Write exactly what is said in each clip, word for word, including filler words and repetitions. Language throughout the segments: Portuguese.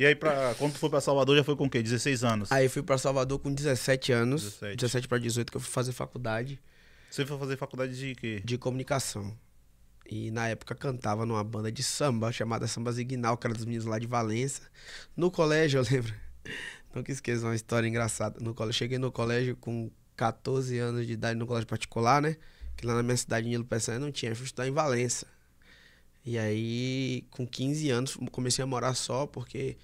E aí, pra, quando tu foi pra Salvador, já foi com o quê? dezesseis anos? Aí eu fui pra Salvador com dezessete anos. dezessete, dezessete pra dezoito, que eu fui fazer faculdade. Você foi fazer faculdade de quê? De comunicação. E na época cantava numa banda de samba chamada Samba Zignal, que era dos meninos lá de Valença. No colégio, eu lembro. Nunca esqueço uma história engraçada. No colégio, cheguei no colégio com quatorze anos de idade, no colégio particular, né? Que lá na minha cidade, Nilo Peçanha, não tinha. Eu fui estudar em Valença. E aí, com quinze anos, comecei a morar só, porque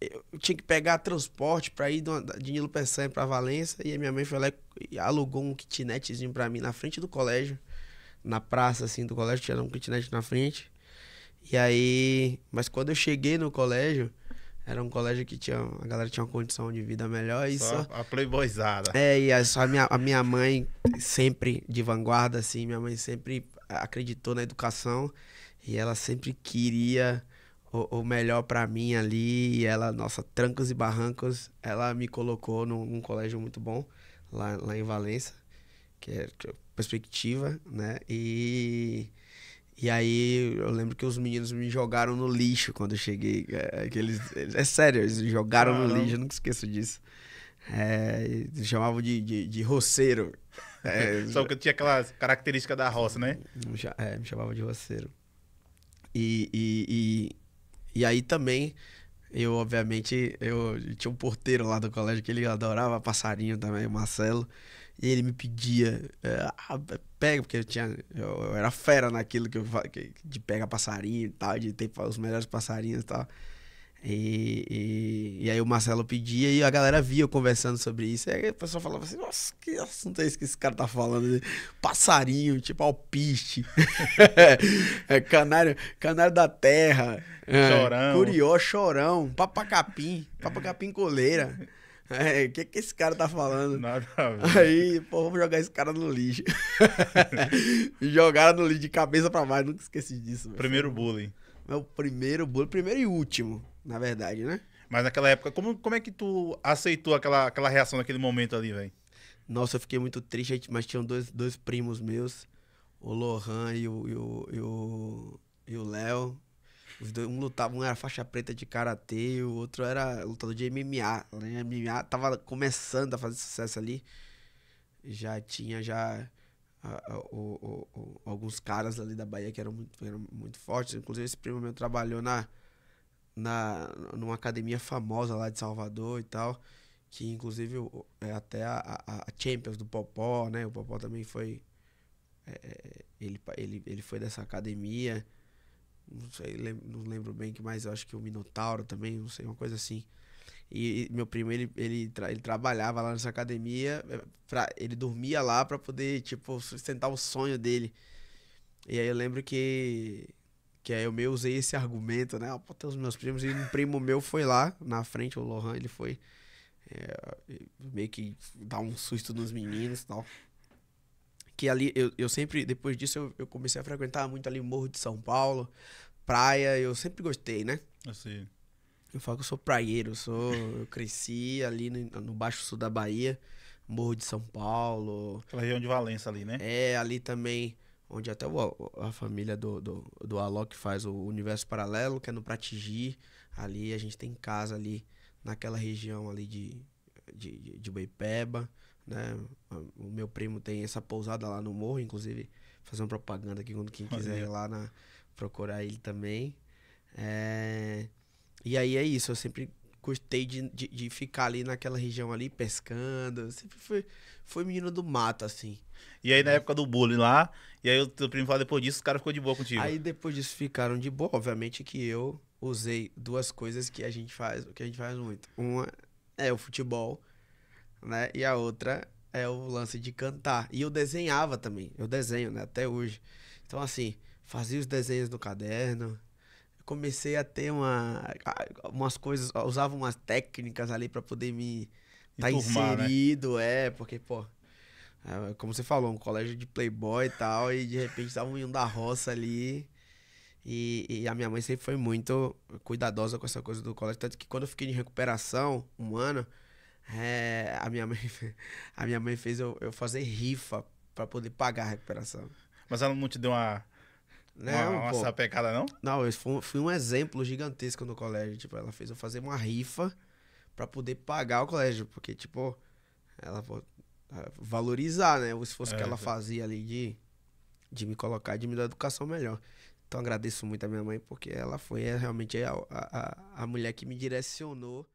eu tinha que pegar transporte para ir de Nilo Peçanha para Valença. E a minha mãe foi lá e alugou um kitnetzinho para mim na frente do colégio. Na praça, assim, do colégio, tinha um kitnet na frente. E aí... Mas quando eu cheguei no colégio, era um colégio que tinha... A galera tinha uma condição de vida melhor e só... só... A playboyzada. É, e aí só a minha, a minha mãe sempre de vanguarda, assim. Minha mãe sempre acreditou na educação. E ela sempre queria o, o melhor pra mim ali. E ela, nossa, trancos e barrancos, ela me colocou num, num colégio muito bom, lá, lá em Valença. Que é... perspectiva, né? E, e aí eu lembro que os meninos me jogaram no lixo quando eu cheguei. É, que eles, eles, é sério, eles me jogaram ah, no lixo, eu nunca esqueço disso. É, eles chamavam de, de, de roceiro. É, só que eu tinha aquela característica da roça, né? É, me chamavam de roceiro. E, e, e, e aí também... Eu, obviamente, eu tinha um porteiro lá do colégio que ele adorava passarinho também, o Marcelo. E ele me pedia, ah, pega, porque eu, tinha, eu, eu era fera naquilo que eu que, de pegar passarinho e tal, de ter os melhores passarinhos e tal. E, e, e aí o Marcelo pedia e a galera via eu conversando sobre isso. E aí a pessoa falava assim, nossa, que assunto é esse que esse cara tá falando? Passarinho, tipo alpiste, é, canário, canário da terra, chorão. É, curió, chorão, papacapim, papacapim coleira. O é, que que esse cara tá falando? Nada a ver. Aí, pô, vamos jogar esse cara no lixo. Jogaram no lixo de cabeça pra baixo, nunca esqueci disso. Primeiro bullying. Meu primeiro bullying, primeiro e último, na verdade, né? Mas naquela época, como, como é que tu aceitou aquela, aquela reação naquele momento ali, velho? Nossa, eu fiquei muito triste, mas tinham dois, dois primos meus, o Lohan e o, e o, e o, e o Léo. Os dois, um lutava, um era faixa preta de karatê e o outro era lutador de M M A. Né? M M A tava começando a fazer sucesso ali. Já tinha, já... O, o, o, alguns caras ali da Bahia que eram muito, eram muito fortes. Inclusive esse primo meu trabalhou na, na, numa academia famosa lá de Salvador e tal, que inclusive é até a, a, a Champions do Popó, né? O Popó também foi é, ele, ele, ele foi dessa academia. Não sei, lembro, não lembro bem que mais, eu acho que o Minotauro também, não sei, uma coisa assim. E meu primo, ele, ele, tra ele trabalhava lá nessa academia, pra, ele dormia lá pra poder, tipo, sustentar o sonho dele. E aí eu lembro que, que aí eu meio usei esse argumento, né? Ah, pô, tem os meus primos, e um primo meu foi lá na frente, o Lohan, ele foi é, meio que dar um susto nos meninos e tal. Que ali, eu, eu sempre, depois disso, eu, eu comecei a frequentar muito ali o Morro de São Paulo, praia, eu sempre gostei, né? Assim... Eu falo que eu sou praieiro, eu, sou, eu cresci ali no, no Baixo Sul da Bahia, Morro de São Paulo. Aquela região de Valença ali, né? É, ali também, onde até o, a família do, do, do Alok faz o Universo Paralelo, que é no Pratigi. Ali a gente tem casa ali, naquela região ali de, de, de Beipeba, né? O meu primo tem essa pousada lá no morro, inclusive, fazer uma propaganda aqui, quando quem quiser ir lá na, procurar ele também. É... E aí é isso, eu sempre gostei de, de, de ficar ali naquela região ali, pescando. Eu sempre fui, fui menino do mato, assim. E aí na época do bullying lá, e aí o teu primo falou depois disso, os caras ficou de boa contigo. Aí depois disso ficaram de boa. Obviamente que eu usei duas coisas que a gente faz, que a gente faz muito. Uma é o futebol, né? E a outra é o lance de cantar. E eu desenhava também, eu desenho, né? Até hoje. Então assim, fazia os desenhos no caderno... Comecei a ter uma, umas coisas, usava umas técnicas ali pra poder me estar tá inserido, né? É, porque, pô, é, como você falou, um colégio de playboy e tal, e de repente tava um menino da roça ali, e, e a minha mãe sempre foi muito cuidadosa com essa coisa do colégio, tanto que quando eu fiquei em recuperação, um ano, é, a, minha mãe, a minha mãe fez eu, eu fazer rifa pra poder pagar a recuperação. Mas ela não te deu uma... Não, uma, uma sapecada, não? Não, eu fui, fui um exemplo gigantesco no colégio. Tipo, ela fez eu fazer uma rifa pra poder pagar o colégio. Porque, tipo, ela valorizar, né? O esforço é, que ela tá. fazia ali de, de me colocar, de me dar educação melhor. Então agradeço muito a minha mãe, porque ela foi realmente a, a, a mulher que me direcionou.